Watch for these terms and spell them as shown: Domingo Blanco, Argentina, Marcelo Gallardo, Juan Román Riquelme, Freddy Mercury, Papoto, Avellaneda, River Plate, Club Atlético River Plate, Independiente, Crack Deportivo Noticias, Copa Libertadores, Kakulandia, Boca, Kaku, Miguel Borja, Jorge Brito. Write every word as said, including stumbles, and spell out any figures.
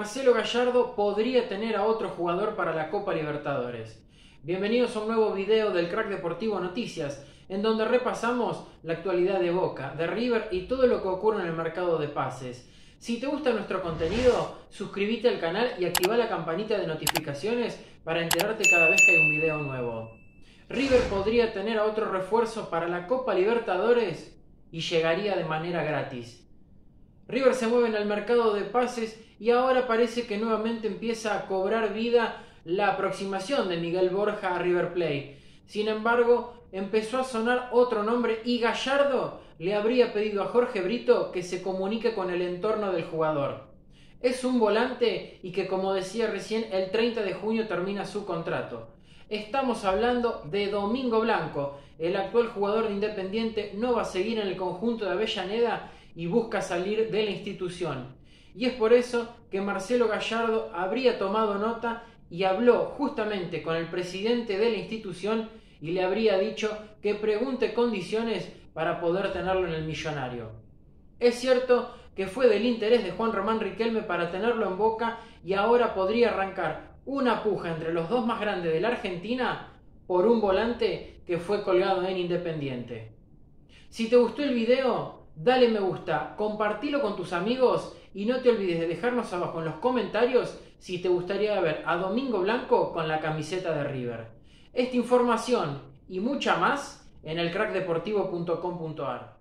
Marcelo Gallardo podría tener a otro jugador para la Copa Libertadores. Bienvenidos a un nuevo video del Crack Deportivo Noticias, en donde repasamos la actualidad de Boca, de River y todo lo que ocurre en el mercado de pases. Si te gusta nuestro contenido, suscríbete al canal y activa la campanita de notificaciones para enterarte cada vez que hay un video nuevo. River podría tener a otro refuerzo para la Copa Libertadores y llegaría de manera gratis. River se mueve en el mercado de pases y ahora parece que nuevamente empieza a cobrar vida la aproximación de Miguel Borja a River Plate. Sin embargo, empezó a sonar otro nombre y Gallardo le habría pedido a Jorge Brito que se comunique con el entorno del jugador. Es un volante y que, como decía recién, el treinta de junio termina su contrato. Estamos hablando de Domingo Blanco. El actual jugador de Independiente no va a seguir en el conjunto de Avellaneda y busca salir de la institución. Y es por eso que Marcelo Gallardo habría tomado nota y habló justamente con el presidente de la institución y le habría dicho que pregunte condiciones para poder tenerlo en el millonario. Es cierto que fue del interés de Juan Román Riquelme para tenerlo en Boca y ahora podría arrancar una puja entre los dos más grandes de la Argentina por un volante que fue colgado en Independiente. Si te gustó el video, dale me gusta, compartilo con tus amigos y no te olvides de dejarnos abajo en los comentarios si te gustaría ver a Domingo Blanco con la camiseta de River. Esta información y mucha más en el crack deportivo punto com punto ar.